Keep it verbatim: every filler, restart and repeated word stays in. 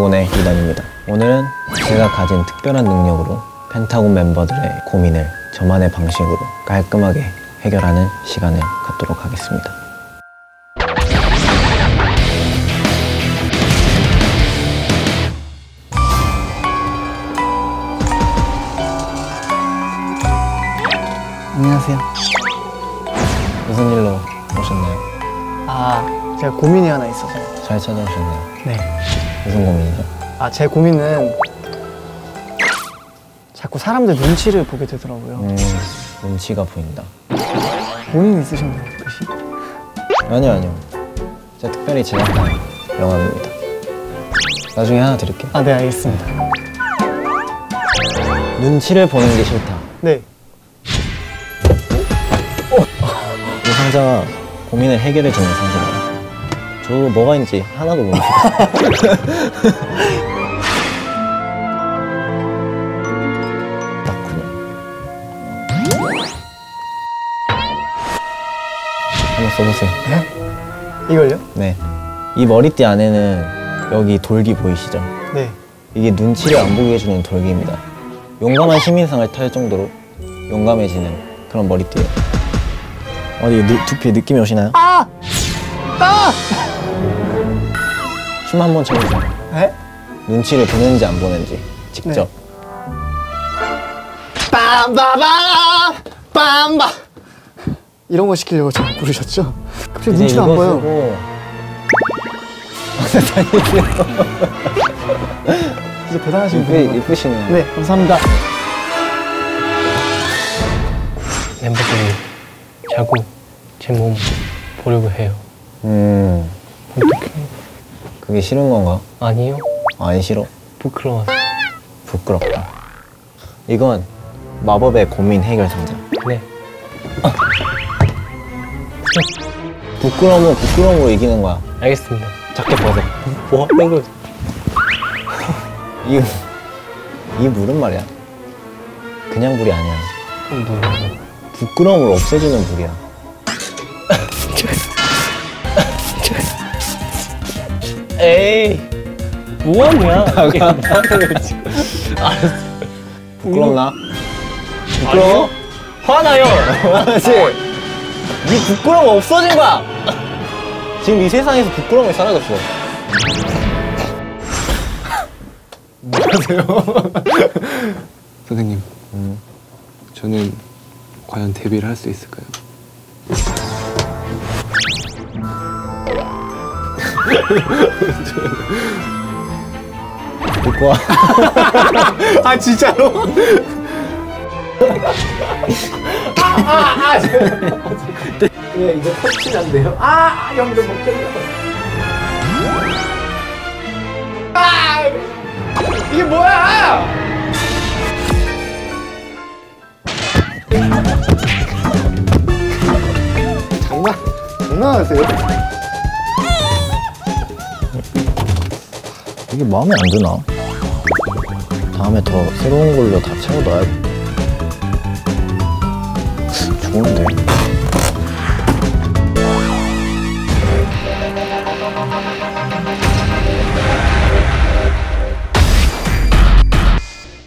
펜타곤의 이단입니다. 오늘은 제가 가진 특별한 능력으로 펜타곤 멤버들의 고민을 저만의 방식으로 깔끔하게 해결하는 시간을 갖도록 하겠습니다. 안녕하세요. 무슨 일로 오셨나요? 아, 제가 고민이 하나 있어서. 잘 찾아오셨네요. 네. 무슨 고민이죠? 아, 제 고민은 자꾸 사람들 눈치를 보게 되더라고요. 음, 눈치가 보인다. 고민 있으신가요? 아니요, 아니요. 제가 특별히 제작한 영화입니다. 나중에 하나 드릴게요. 아, 네, 알겠습니다. 눈치를 보는 게 싫다. 네. 이 상자가 고민을 해결해 주는 상자예요. 저 뭐가 있는지 하나도 모릅니다. 딱구나. 한번 써보세요. 네? 이걸요? 네. 이 머리띠 안에는 여기 돌기 보이시죠? 네. 이게 눈치를 안 보게 해주는 돌기입니다. 용감한 시민상을 탈 정도로 용감해지는 그런 머리띠예요. 어디 두피에 느낌이 오시나요? 아! 아! 춤 한번 춰보세요. 네? 눈치를 보는지 안 보는지 직접. 빰바밤! 빰바! 이런 거 시키려고 저 부르셨죠? 갑자기 눈치가 안 보여. 쓰고... 진짜 대단하신 분이에요. 예쁘시네요. 네, 감사합니다. 멤버들이 자고 제 몸 보려고 해요. 음... 어떡해. 그게 싫은 건가? 아니요. 안 싫어? 부끄러워. 부끄럽다. 이건 마법의 고민 해결 상자. 네. 아. 부끄러움은 부끄러움으로 이기는 거야. 알겠습니다. 작게 벗어. 뭐 하는 거야? 이... 이 물은 말이야. 그냥 물이 아니야. 그럼 뭐야? 부끄러움을 없애주는 불이야. 에이, 뭐하냐? 부끄럽나? 부끄러워? 화나요. 화나지? 네 부끄러움 없어진 거야. 지금 이 세상에서 부끄러움이 사라졌어. 뭐하세요? 선생님, 음. 저는 과연 데뷔를 할 수 있을까요? 듣고 와. 아, 진짜로? 아, 아, 아! 예, 이거 터치난데요? 아, 연결 못 끊어. 아! 이게 뭐야! 장난, 장난하세요? 이게 마음에 안 드나? 다음에 더 새로운 걸로 다 채워놔야 좋은데.